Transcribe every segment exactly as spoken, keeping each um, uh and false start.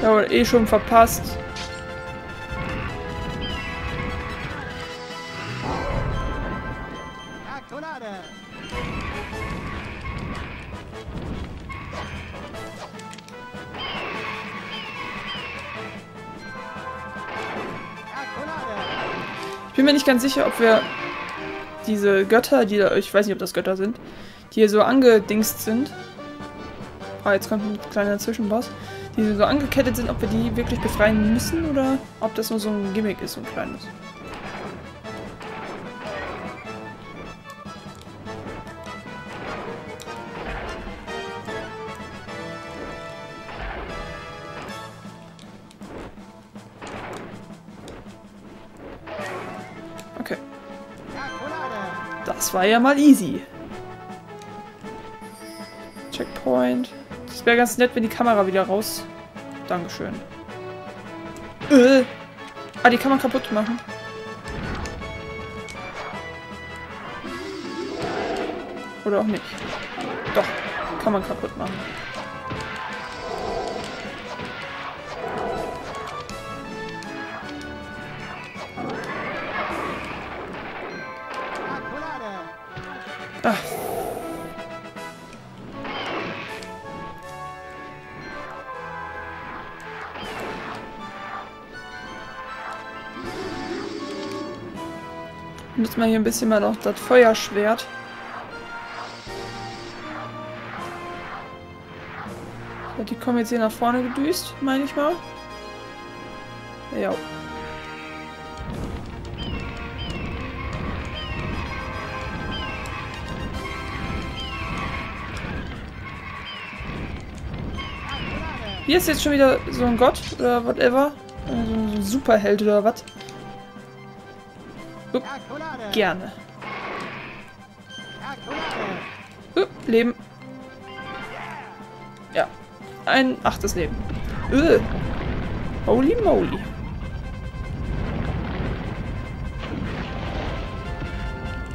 Da wurde eh schon verpasst. Ich bin mir nicht ganz sicher, ob wir diese Götter, die da, ich weiß nicht, ob das Götter sind, die hier so angedingst sind. Ah, jetzt kommt ein kleiner Zwischenboss. Die so angekettet sind, ob wir die wirklich befreien müssen oder ob das nur so ein Gimmick ist, so ein kleines. Das war ja mal easy. Checkpoint. Das wäre ganz nett, wenn die Kamera wieder raus... Dankeschön. Äh. Ah, die kann man kaputt machen. Oder auch nicht. Doch, kann man kaputt machen. Ach. Müssen wir hier ein bisschen mal noch das Feuerschwert. So, die kommen jetzt hier nach vorne gedüst, meine ich mal. Ja. Hier ist jetzt schon wieder so ein Gott oder whatever. So ein Superheld oder was. Upp, gerne. Upp, Leben. Ja. Ein achtes Leben. Öh. Holy moly.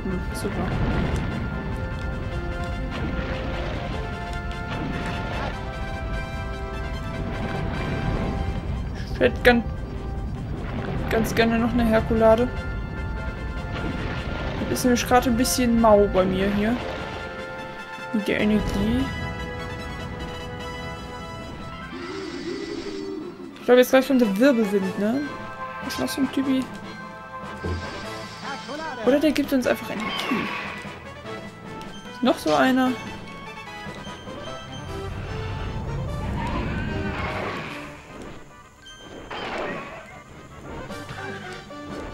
Hm, super. Ich hätte ganz, ganz gerne noch eine Herkulade. Das ist nämlich gerade ein bisschen mau bei mir hier. Mit der Energie. Ich glaube, jetzt gleich schon der Wirbelwind, ne? Was ist noch so ein Typi? Oder der gibt uns einfach Energie. Ist noch so einer?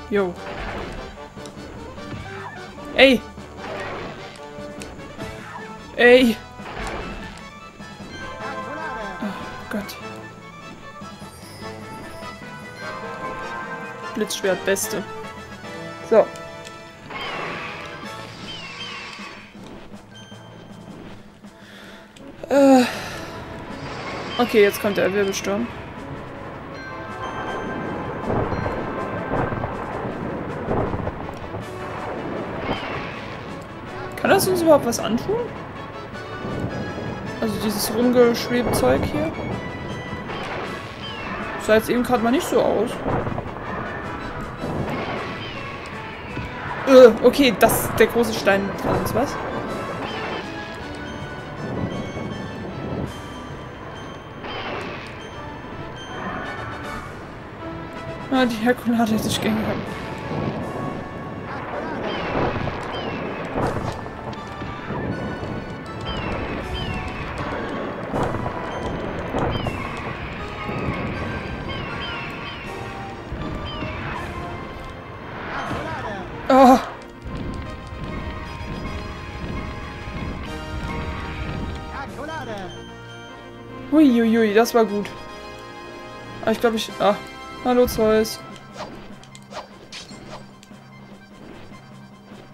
Jo. Ey! Ey! Oh Gott. Blitzschwert, beste. So. Äh. Okay, jetzt kommt der Wirbelsturm. Kann das uns überhaupt was antun? Also dieses rumgeschwebte Zeug hier. Sah jetzt eben gerade mal nicht so aus. Äh, okay, das, der große Stein kann uns was. Ah, die Herkulade hätte ich gehen können. Uiuiui, das war gut. Aber ich glaube ich... Ah, hallo Zeus.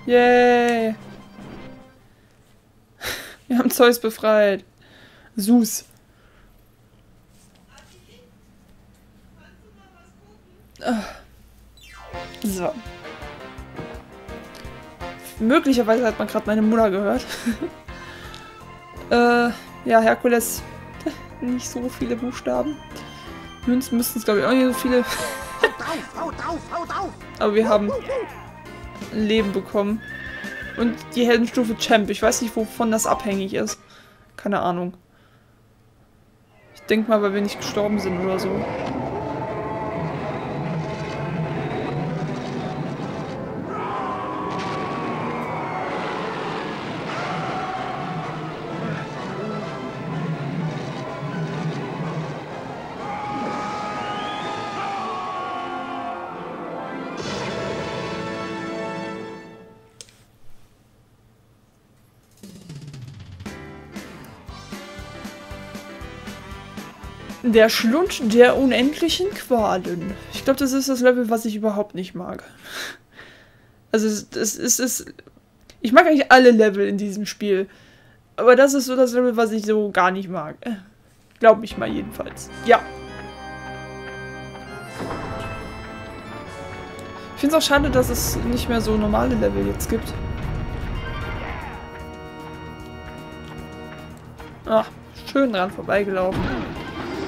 Yay. Wir haben Zeus befreit. Zeus. Ah. So. Möglicherweise hat man gerade meine Mutter gehört. äh, ja, Herkules... Nicht so viele Buchstaben. Münzen müssten es, glaube ich, auch nicht so viele. Aber wir haben ein Leben bekommen. Und die Heldenstufe Champ. Ich weiß nicht, wovon das abhängig ist. Keine Ahnung. Ich denke mal, weil wir nicht gestorben sind oder so. Der Schlund der unendlichen Qualen. Ich glaube, das ist das Level, was ich überhaupt nicht mag. Also, es ist... Ich mag eigentlich alle Level in diesem Spiel. Aber das ist so das Level, was ich so gar nicht mag. Glaub ich mal jedenfalls. Ja. Ich finde es auch schade, dass es nicht mehr so normale Level jetzt gibt. Ach, schön dran vorbeigelaufen.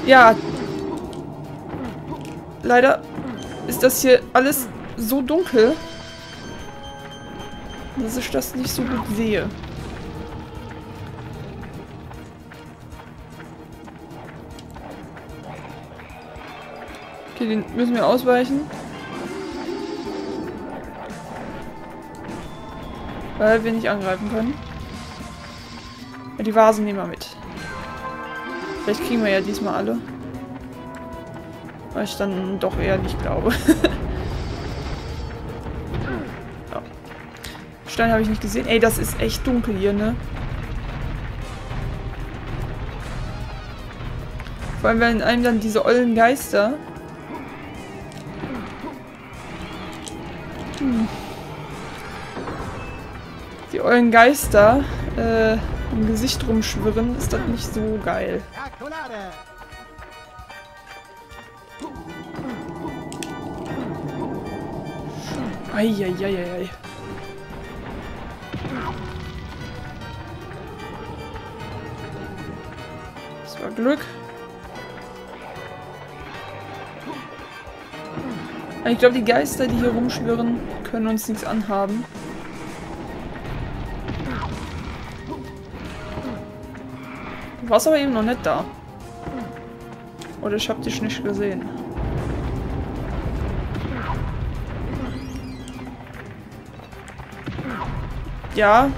Ja, leider ist das hier alles so dunkel, dass ich das nicht so gut sehe. Okay, den müssen wir ausweichen. Weil wir nicht angreifen können. Ja, die Vasen nehmen wir mit. Vielleicht kriegen wir ja diesmal alle. Weil ich dann doch eher nicht glaube. Ja. Stein habe ich nicht gesehen. Ey, das ist echt dunkel hier, ne? Vor allem werden einem dann diese ollen Geister. Hm. Die ollen Geister, äh... im Gesicht rumschwirren, ist das nicht so geil. Eieieiei. Das war Glück. Ich glaube, die Geister, die hier rumschwirren, können uns nichts anhaben. Du warst aber eben noch nicht da. Oder ich hab dich nicht gesehen. Ja.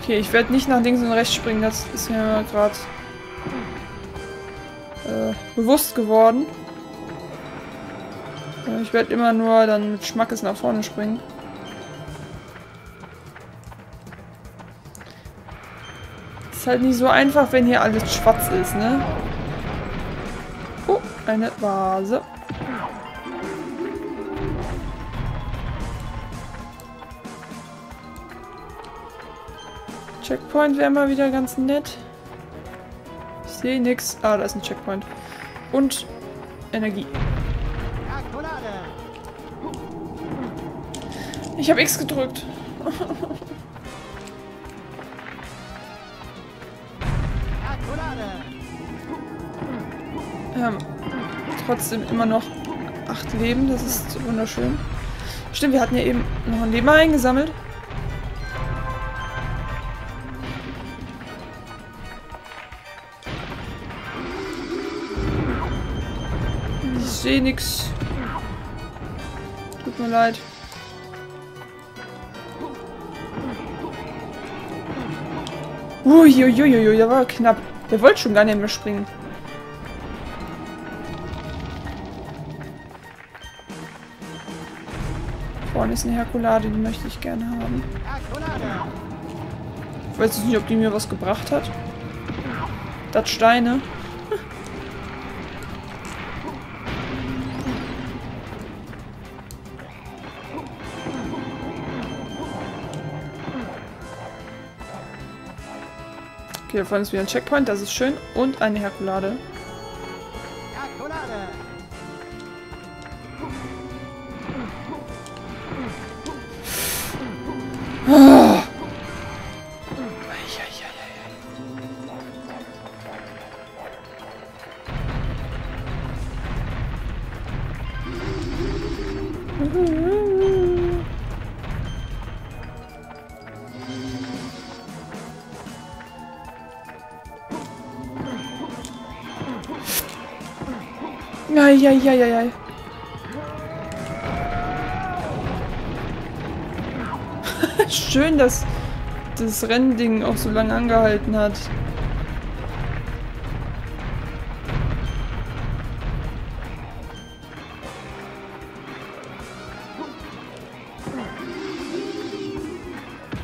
Okay, ich werde nicht nach links und rechts springen, das ist mir gerade bewusst geworden. Ich werde immer nur dann mit Schmackes nach vorne springen. Ist halt nicht so einfach, wenn hier alles schwarz ist, ne? Oh, eine Vase. Checkpoint wäre mal wieder ganz nett. Ich sehe nichts. Ah, da ist ein Checkpoint. Und Energie. Ich habe X gedrückt. ähm, trotzdem immer noch acht Leben. Das ist wunderschön. Stimmt, wir hatten ja eben noch ein Leben eingesammelt. Ich sehe nichts. Tut mir leid. Uiuiuiui, der war knapp. Der wollte schon gar nicht mehr springen. Vorne ist eine Herkulade, die möchte ich gerne haben. Ich weiß jetzt nicht, ob die mir was gebracht hat. Das Steine. Okay, da vorne ist wieder ein Checkpoint, das ist schön. Und eine Herkulade. Herkulade. Eieieiei. Schön, dass das Rennding auch so lange angehalten hat.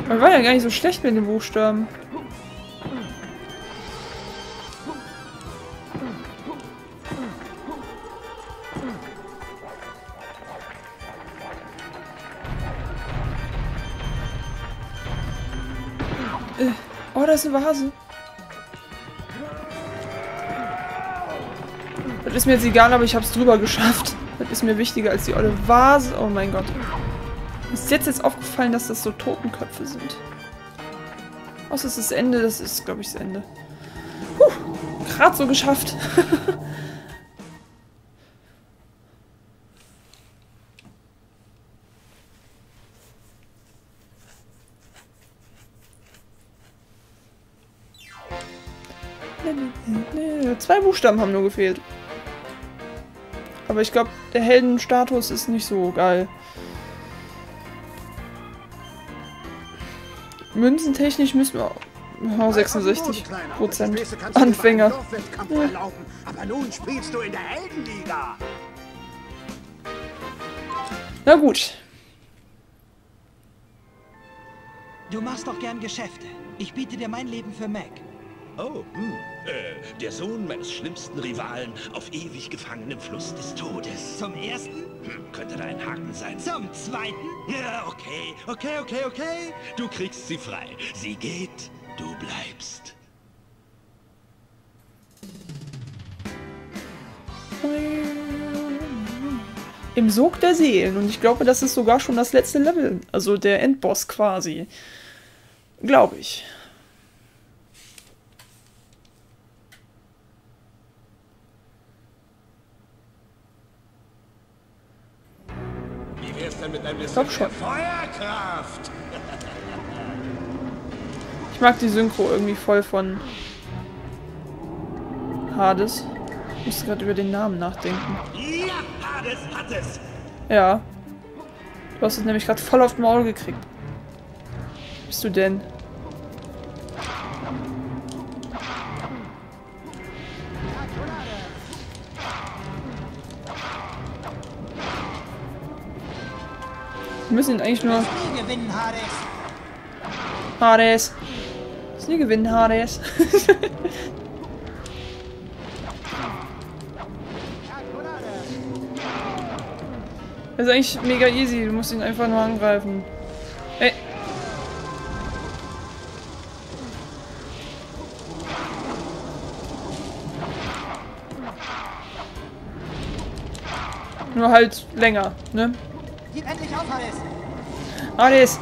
Man war ja gar nicht so schlecht mit den Buchstaben. Äh, oh, da ist ein Vase. Das ist mir jetzt egal, aber ich hab's drüber geschafft. Das ist mir wichtiger als die olle Vase. Oh mein Gott. Ist jetzt jetzt aufgefallen, dass das so Totenköpfe sind. Außer es ist das Ende, das ist, glaube ich, das Ende. Puh, gerade so geschafft. Zwei Buchstaben haben nur gefehlt. Aber ich glaube, der Heldenstatus ist nicht so geil. Münzentechnisch müssen wir oh, sechsundsechzig Prozent Anfänger. Ja. Na gut. Du machst doch gern Geschäfte. Ich biete dir mein Leben für Mac. Oh, hm. äh, der Sohn meines schlimmsten Rivalen, auf ewig gefangen im Fluss des Todes. Zum ersten? Hm, könnte da ein Haken sein. Zum zweiten? Ja, okay, okay, okay, okay. Du kriegst sie frei. Sie geht, du bleibst. Im Sog der Seelen. Und ich glaube, das ist sogar schon das letzte Level. Also der Endboss quasi. Glaube ich. Ich glaube schon. Ich mag die Synchro irgendwie voll von Hades. Ich musste gerade über den Namen nachdenken. Ja, Hades hat es. Ja. Du hast es nämlich gerade voll auf den Maul gekriegt. Wo bist du denn? Wir müssen ihn eigentlich nur... Hades! Das nie gewinnen, Hades! Das ist eigentlich mega easy, du musst ihn einfach nur angreifen. Ey! Nur halt länger, ne? Gib endlich auf, Hades! Hades!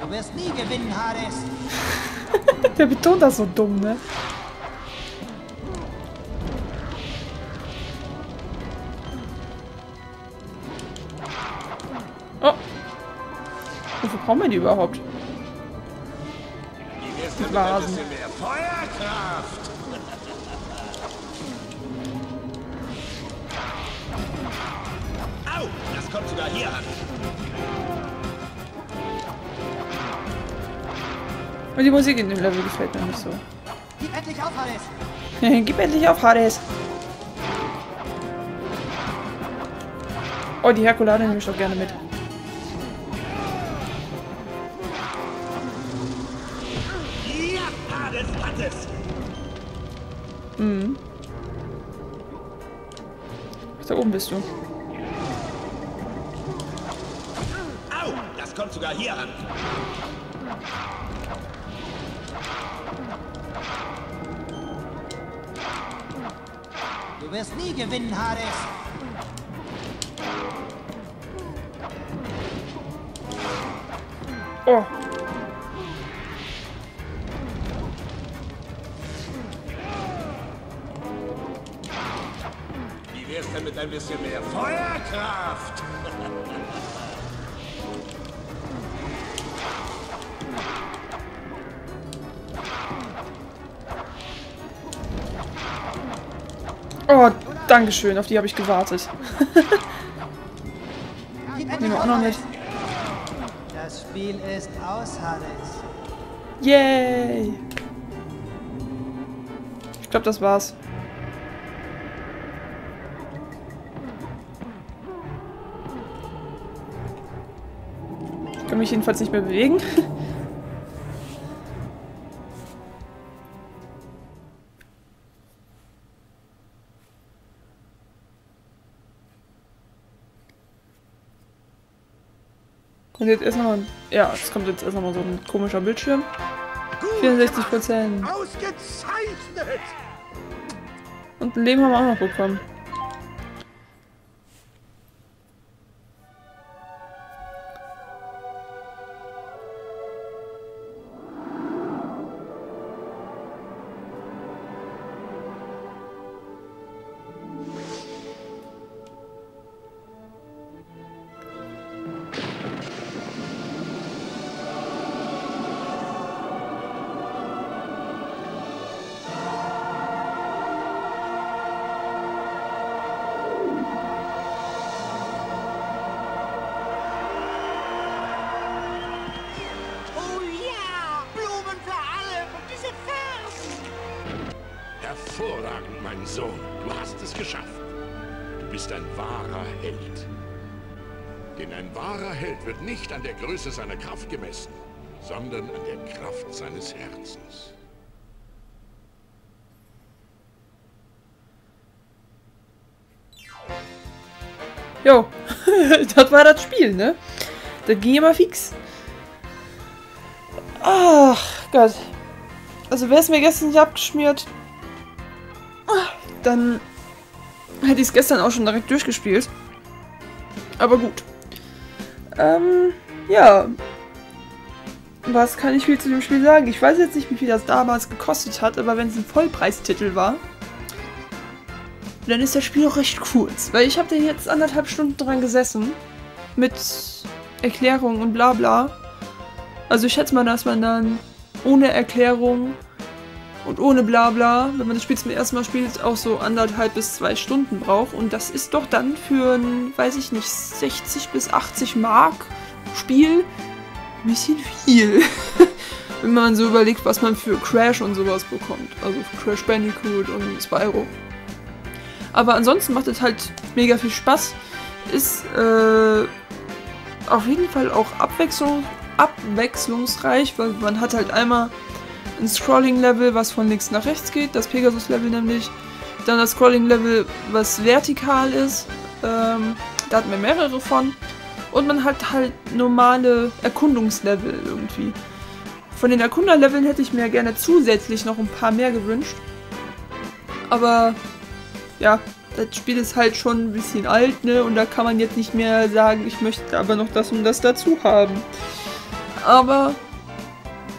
Du wirst nie gewinnen, Hades! Der betont das so dumm, ne? Oh! Wofür brauchen wir die überhaupt? Die Blasen. Feuerkraft! Au, das kommt sogar hier an. Und die Musik in dem Level gefällt mir nicht so. Gib endlich auf, Hades! Gib endlich auf, Hades! Oh, die Herkulade nehme ich doch gerne mit. Mhm. Ach, da oben bist du. Au, das kommt sogar hier an. Du wirst nie gewinnen, Hades. Oh. Mit ein bisschen mehr Feuerkraft. Oh, dankeschön. Auf die habe ich gewartet. Nehmen wir auch noch mit. Das Spiel ist aus, Hannes. Yay! Ich glaube, das war's. Ich kann mich jedenfalls nicht mehr bewegen. Und jetzt erst nochmal. Ja, es kommt jetzt erst nochmal so ein komischer Bildschirm. vierundsechzig Prozent. Ausgezeichnet! Und ein Leben haben wir auch noch bekommen. Hervorragend, mein Sohn. Du hast es geschafft. Du bist ein wahrer Held. Denn ein wahrer Held wird nicht an der Größe seiner Kraft gemessen, sondern an der Kraft seines Herzens. Jo, das war das Spiel, ne? Das ging immer fix. Ach Gott. Also wäre es mir gestern nicht abgeschmiert, dann hätte ich es gestern auch schon direkt durchgespielt. Aber gut. Ähm, ja. Was kann ich viel zu dem Spiel sagen? Ich weiß jetzt nicht, wie viel das damals gekostet hat, aber wenn es ein Vollpreistitel war, dann ist das Spiel auch recht kurz. Weil ich habe da jetzt anderthalb Stunden dran gesessen. Mit Erklärungen und bla bla. Also ich schätze mal, dass man dann ohne Erklärung und ohne Blabla, wenn man das Spiel zum ersten Mal spielt, auch so anderthalb bis zwei Stunden braucht. Und das ist doch dann für ein, weiß ich nicht, sechzig bis achtzig Mark Spiel ein bisschen viel. Wenn man so überlegt, was man für Crash und sowas bekommt. Also für Crash Bandicoot und Spyro. Aber ansonsten macht es halt mega viel Spaß. Ist äh, auf jeden Fall auch abwechslung abwechslungsreich, weil man hat halt einmal ein Scrolling-Level, was von links nach rechts geht, das Pegasus-Level nämlich. Dann das Scrolling-Level, was vertikal ist. Ähm, da hatten wir mehrere von. Und man hat halt normale Erkundungslevel irgendwie. Von den Erkunderleveln hätte ich mir gerne zusätzlich noch ein paar mehr gewünscht. Aber ja, das Spiel ist halt schon ein bisschen alt, ne? Und da kann man jetzt nicht mehr sagen, ich möchte aber noch das und das dazu haben. Aber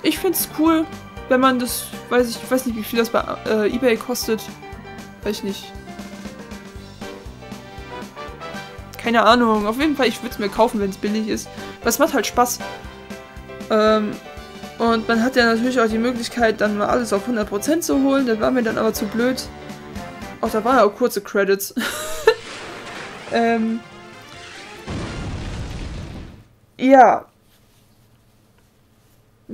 ich finde es cool. Wenn man das, weiß ich, ich weiß nicht, wie viel das bei äh, eBay kostet. Weiß ich nicht. Keine Ahnung. Auf jeden Fall, ich würde es mir kaufen, wenn es billig ist. Aber es macht halt Spaß. Ähm, und man hat ja natürlich auch die Möglichkeit, dann mal alles auf hundert Prozent zu holen. Das war mir dann aber zu blöd. Auch da waren auch kurze Credits. ähm, ja.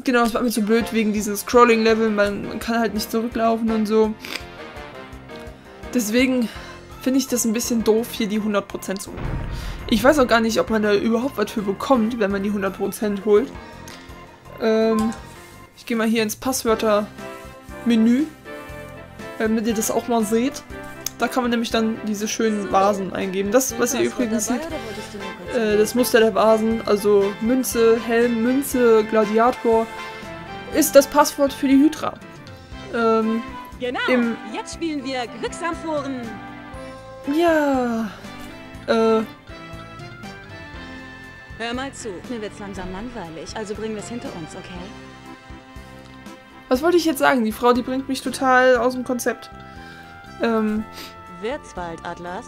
Genau, das war mir zu blöd wegen diesem Scrolling-Level. Man, man kann halt nicht zurücklaufen und so. Deswegen finde ich das ein bisschen doof, hier die hundert Prozent zu holen. Ich weiß auch gar nicht, ob man da überhaupt was für bekommt, wenn man die hundert Prozent holt. Ähm, ich gehe mal hier ins Passwörter-Menü, damit ihr das auch mal seht. Da kann man nämlich dann diese schönen Vasen eingeben. Das, was ihr übrigens seht, äh, das Muster der Vasen, also Münze, Helm, Münze, Gladiator, ist das Passwort für die Hydra. Ähm, genau, im jetzt spielen wir Glücksamphoren. Ja, äh... Hör mal zu, mir wird's langsam langweilig, also bringen wir es hinter uns, okay? Was wollte ich jetzt sagen? Die Frau, die bringt mich total aus dem Konzept. Ähm, Wirtswald-Atlas.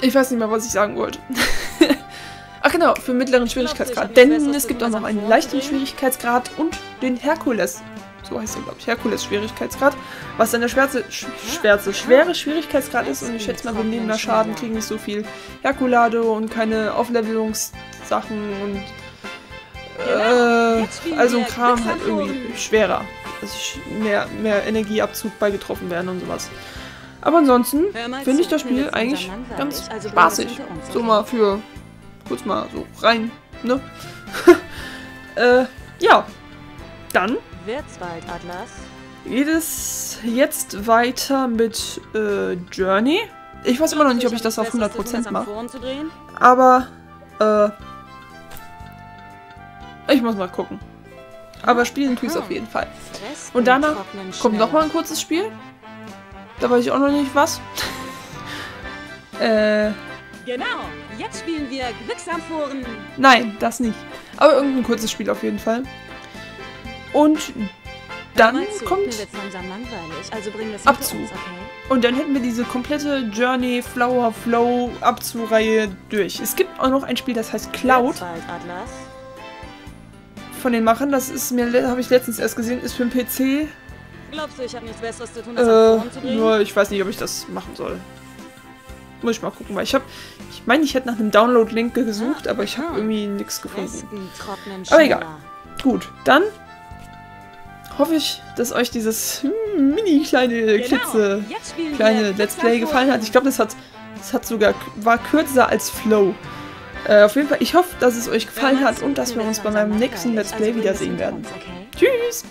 Ich weiß nicht mehr, was ich sagen wollte. Ach genau, für mittleren Schwierigkeitsgrad. Denn es gibt auch noch einen leichten Schwierigkeitsgrad und den Herkules. so heißt er, glaube ich. Herkules Schwierigkeitsgrad. Was dann der schwerste, sch schwerste, schwere Schwierigkeitsgrad ist. Und ich schätze mal, wir nehmen da Schaden, kriegen nicht so viel Herkulade und keine Auflevelungssachen und äh, also ein Kram halt irgendwie schwerer. Dass mehr, mehr Energieabzug bei getroffen werden und sowas. Aber ansonsten finde ich das Spiel eigentlich ganz spaßig. So mal für kurz mal so rein, ne? äh, ja. Dann geht es jetzt weiter mit äh, Journey. Ich weiß immer noch nicht, ob ich das auf hundert Prozent mache. Aber äh, ich muss mal gucken. Aber spielen tue ich es auf jeden Fall. Und danach kommt nochmal ein kurzes Spiel. Da weiß ich auch noch nicht was. äh. Genau, jetzt spielen wir Glücksamphoren. Nein, das nicht. Aber irgendein kurzes Spiel auf jeden Fall. Und dann kommt Abzug. Und dann hätten wir diese komplette Journey, Flower, Flow, Abzug-Reihe durch. Es gibt auch noch ein Spiel, das heißt Cloud. Von den Machern, das ist mir, habe ich letztens erst gesehen, ist für den P C. Glaubst du, ich habe nichts Besseres zu tun, als äh, nur ich weiß nicht, ob ich das machen soll. Muss ich mal gucken, weil ich habe, ich meine, ich hätte nach einem Download-Link gesucht, aber ich habe irgendwie nichts gefunden. Aber egal. Gut, dann hoffe ich, dass euch dieses hm, mini kleine klitze kleine Let's Play gefallen hat. Ich glaube, das hat, das hat sogar war kürzer als Flow. Äh, auf jeden Fall, ich hoffe, dass es euch gefallen hat und dass wir uns bei meinem nächsten Let's Play wiedersehen werden. Tschüss!